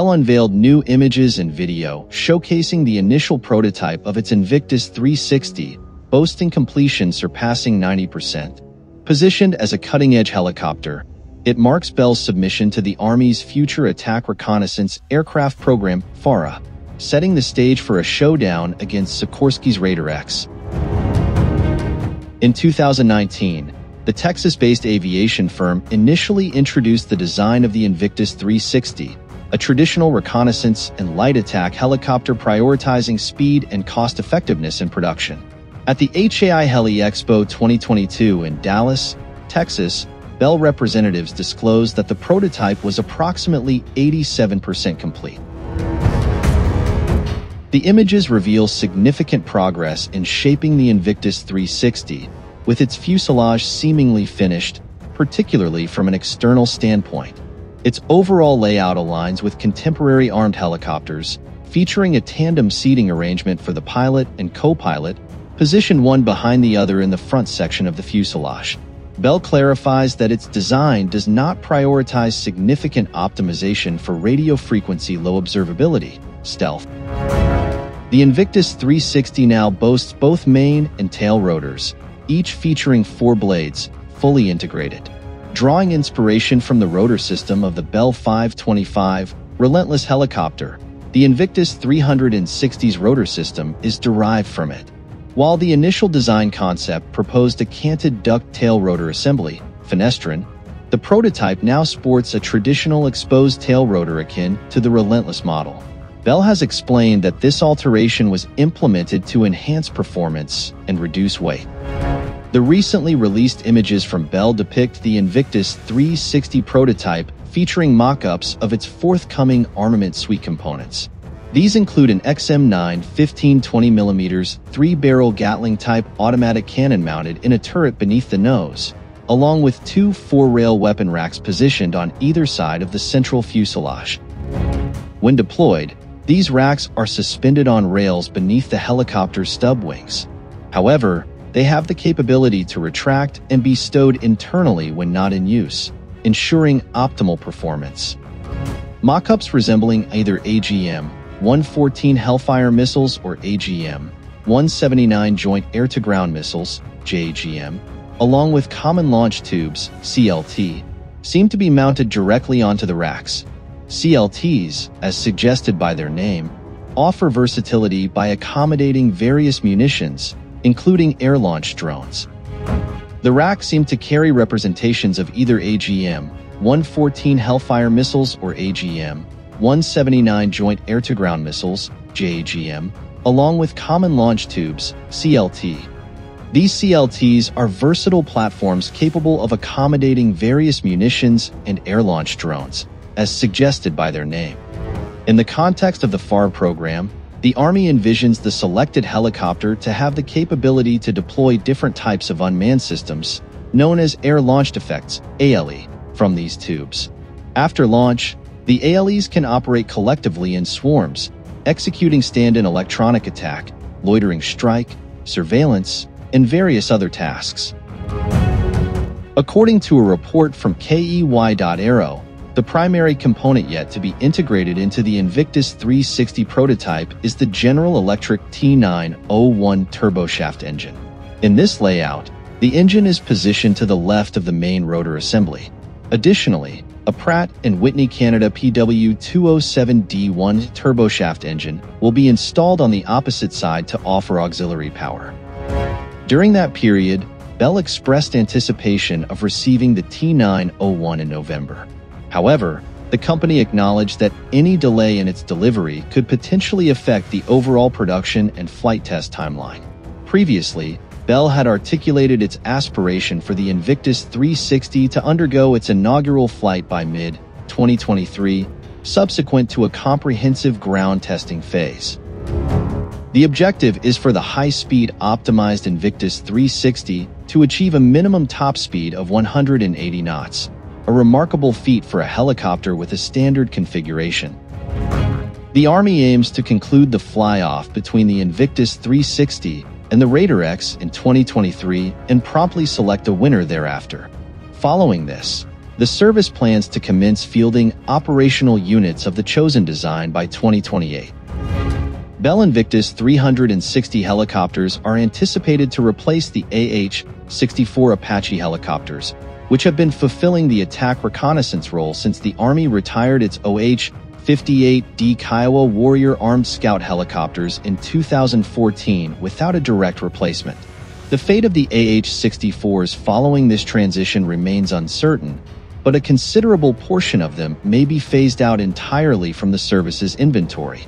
Bell unveiled new images and video showcasing the initial prototype of its Invictus 360, boasting completion surpassing 90%. Positioned as a cutting-edge helicopter, it marks Bell's submission to the Army's Future Attack Reconnaissance Aircraft Program, FARA, setting the stage for a showdown against Sikorsky's Raider X. In 2019, the Texas-based aviation firm initially introduced the design of the Invictus 360, a traditional reconnaissance and light attack helicopter prioritizing speed and cost-effectiveness in production. At the HAI Heli Expo 2022 in Dallas, Texas, Bell representatives disclosed that the prototype was approximately 87% complete. The images reveal significant progress in shaping the Invictus 360, with its fuselage seemingly finished, particularly from an external standpoint. Its overall layout aligns with contemporary armed helicopters, featuring a tandem seating arrangement for the pilot and co-pilot, positioned one behind the other in the front section of the fuselage. Bell clarifies that its design does not prioritize significant optimization for radio frequency low observability, stealth. The Invictus 360 now boasts both main and tail rotors, each featuring 4 blades, fully integrated. Drawing inspiration from the rotor system of the Bell 525 Relentless Helicopter, the Invictus 360's rotor system is derived from it. While the initial design concept proposed a canted duct tail rotor assembly, fenestron, the prototype now sports a traditional exposed tail rotor akin to the Relentless model. Bell has explained that this alteration was implemented to enhance performance and reduce weight. The recently released images from Bell depict the Invictus 360 prototype featuring mock-ups of its forthcoming armament suite components. These include an XM9 15-20mm 3-barrel Gatling-type automatic cannon mounted in a turret beneath the nose, along with 2 4-rail weapon racks positioned on either side of the central fuselage. When deployed, these racks are suspended on rails beneath the helicopter's stub wings. However, they have the capability to retract and be stowed internally when not in use, ensuring optimal performance. Mock-ups resembling either AGM-114 Hellfire missiles or AGM-179 Joint Air-to-Ground Missiles, JAGM, along with Common Launch Tubes, CLT, seem to be mounted directly onto the racks. CLTs, as suggested by their name, offer versatility by accommodating various munitions, including air-launched drones. The racks seem to carry representations of either AGM-114 Hellfire missiles or AGM-179 Joint Air-to-Ground Missiles, JAGM, along with Common Launch Tubes, CLT. These CLTs are versatile platforms capable of accommodating various munitions and air-launched drones, as suggested by their name. In the context of the FAR program, the Army envisions the selected helicopter to have the capability to deploy different types of unmanned systems, known as air-launched effects, ALE, from these tubes. After launch, the ALEs can operate collectively in swarms, executing stand-in electronic attack, loitering strike, surveillance, and various other tasks. According to a report from KEY.Aero, the primary component yet to be integrated into the Invictus 360 prototype is the General Electric T901 turboshaft engine. In this layout, the engine is positioned to the left of the main rotor assembly. Additionally, a Pratt and Whitney Canada PW207D1 turboshaft engine will be installed on the opposite side to offer auxiliary power. During that period, Bell expressed anticipation of receiving the T901 in November. However, the company acknowledged that any delay in its delivery could potentially affect the overall production and flight test timeline. Previously, Bell had articulated its aspiration for the Invictus 360 to undergo its inaugural flight by mid-2023, subsequent to a comprehensive ground testing phase. The objective is for the high-speed optimized Invictus 360 to achieve a minimum top speed of 180 knots. A remarkable feat for a helicopter with a standard configuration. The Army aims to conclude the fly-off between the Invictus 360 and the Raider X in 2023 and promptly select a winner thereafter. Following this, The service plans to commence fielding operational units of the chosen design by 2028. Bell Invictus 360 helicopters are anticipated to replace the AH-64 Apache helicopters, which have been fulfilling the attack reconnaissance role since the Army retired its OH-58D Kiowa Warrior Armed Scout helicopters in 2014 without a direct replacement. The fate of the AH-64s following this transition remains uncertain, but a considerable portion of them may be phased out entirely from the service's inventory.